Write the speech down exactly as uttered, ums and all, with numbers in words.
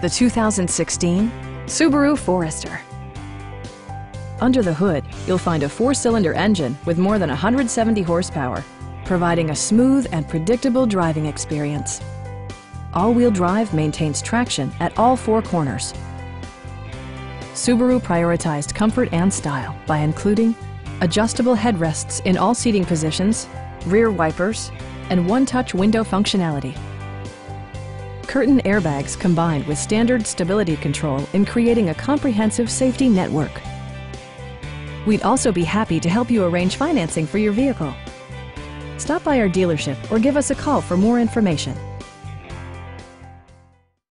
The two thousand sixteen Subaru Forester. Under the hood, you'll find a four-cylinder engine with more than one hundred seventy horsepower, providing a smooth and predictable driving experience. All-wheel drive maintains traction at all four corners. Subaru prioritized comfort and style by including adjustable headrests in all seating positions, rear wipers, and one-touch window functionality. Curtain airbags combined with standard stability control in creating a comprehensive safety network. We'd also be happy to help you arrange financing for your vehicle. Stop by our dealership or give us a call for more information.